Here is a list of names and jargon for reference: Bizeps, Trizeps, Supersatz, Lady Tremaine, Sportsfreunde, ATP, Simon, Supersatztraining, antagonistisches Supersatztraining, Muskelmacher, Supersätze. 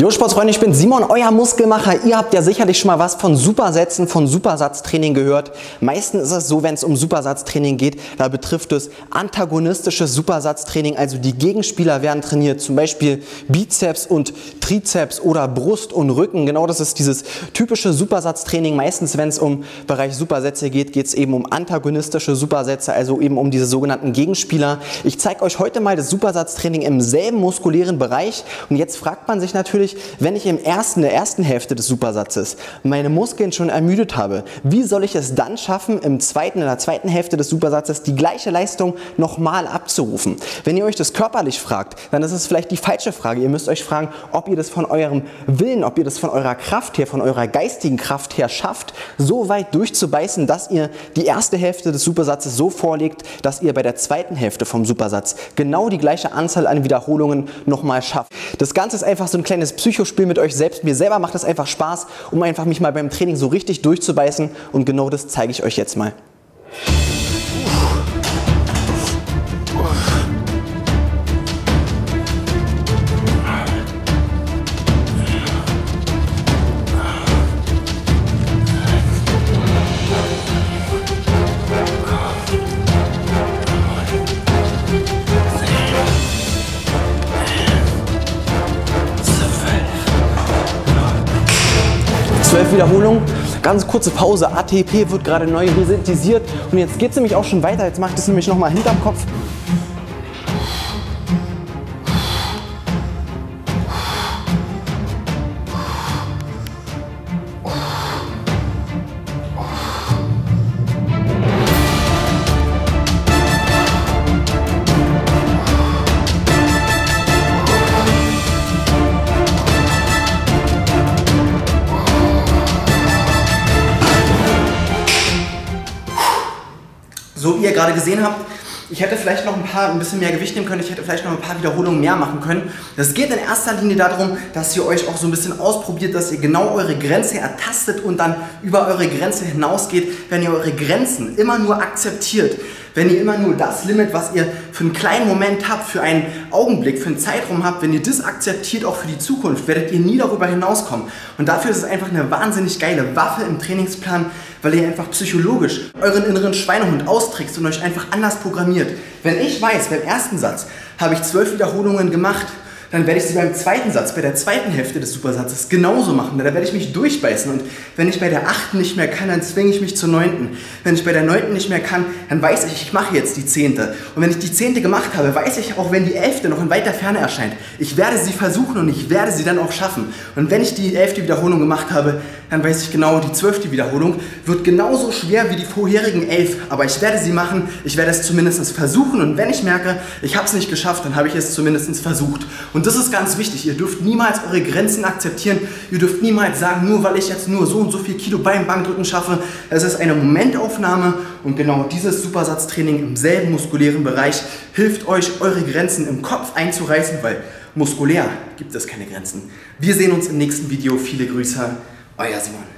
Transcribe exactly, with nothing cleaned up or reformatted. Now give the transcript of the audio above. Jo, Sportsfreunde, ich bin Simon, euer Muskelmacher. Ihr habt ja sicherlich schon mal was von Supersätzen, von Supersatztraining gehört. Meistens ist es so, wenn es um Supersatztraining geht, da betrifft es antagonistisches Supersatztraining, also die Gegenspieler werden trainiert, zum Beispiel Bizeps und Trizeps oder Brust und Rücken. Genau, das ist dieses typische Supersatztraining. Meistens, wenn es um Bereich Supersätze geht, geht es eben um antagonistische Supersätze, also eben um diese sogenannten Gegenspieler. Ich zeige euch heute mal das Supersatztraining im selben muskulären Bereich. Und jetzt fragt man sich natürlich, wenn ich im ersten, der ersten Hälfte des Supersatzes meine Muskeln schon ermüdet habe, wie soll ich es dann schaffen, im zweiten oder zweiten Hälfte des Supersatzes die gleiche Leistung nochmal abzurufen? Wenn ihr euch das körperlich fragt, dann ist es vielleicht die falsche Frage. Ihr müsst euch fragen, ob ihr das von eurem Willen, ob ihr das von eurer Kraft her, von eurer geistigen Kraft her schafft, so weit durchzubeißen, dass ihr die erste Hälfte des Supersatzes so vorlegt, dass ihr bei der zweiten Hälfte vom Supersatz genau die gleiche Anzahl an Wiederholungen nochmal schafft. Das Ganze ist einfach so ein kleines Psychospiel mit euch selbst. Mir selber macht das einfach Spaß, um einfach mich mal beim Training so richtig durchzubeißen, und genau das zeige ich euch jetzt mal. zwölf Wiederholungen, ganz kurze Pause, A T P wird gerade neu synthetisiert und jetzt geht es nämlich auch schon weiter, jetzt mache ich das nämlich nochmal hinterm Kopf. So wie ihr gerade gesehen habt, ich hätte vielleicht noch ein paar, ein bisschen mehr Gewicht nehmen können, ich hätte vielleicht noch ein paar Wiederholungen mehr machen können. Das geht in erster Linie darum, dass ihr euch auch so ein bisschen ausprobiert, dass ihr genau eure Grenze ertastet und dann über eure Grenze hinausgeht, wenn ihr eure Grenzen immer nur akzeptiert. Wenn ihr immer nur das Limit, was ihr für einen kleinen Moment habt, für einen Augenblick, für einen Zeitraum habt, wenn ihr das akzeptiert, auch für die Zukunft, werdet ihr nie darüber hinauskommen. Und dafür ist es einfach eine wahnsinnig geile Waffe im Trainingsplan, weil ihr einfach psychologisch euren inneren Schweinehund austrickst und euch einfach anders programmiert. Wenn ich weiß, beim ersten Satz habe ich zwölf Wiederholungen gemacht, dann werde ich sie beim zweiten Satz, bei der zweiten Hälfte des Supersatzes genauso machen. Da werde ich mich durchbeißen, und wenn ich bei der achten nicht mehr kann, dann zwinge ich mich zur neunten. Wenn ich bei der neunten nicht mehr kann, dann weiß ich, ich mache jetzt die zehnte. Und wenn ich die zehnte gemacht habe, weiß ich auch, wenn die elfte noch in weiter Ferne erscheint, ich werde sie versuchen und ich werde sie dann auch schaffen. Und wenn ich die elfte Wiederholung gemacht habe, dann weiß ich genau, die zwölfte Wiederholung wird genauso schwer wie die vorherigen elf, aber ich werde sie machen, ich werde es zumindest versuchen, und wenn ich merke, ich habe es nicht geschafft, dann habe ich es zumindest versucht. Und das ist ganz wichtig, ihr dürft niemals eure Grenzen akzeptieren, ihr dürft niemals sagen, nur weil ich jetzt nur so und so viel Kilo beim Bankdrücken schaffe. Es ist eine Momentaufnahme, und genau dieses Supersatztraining im selben muskulären Bereich hilft euch, eure Grenzen im Kopf einzureißen, weil muskulär gibt es keine Grenzen. Wir sehen uns im nächsten Video, viele Grüße. Euer Simon.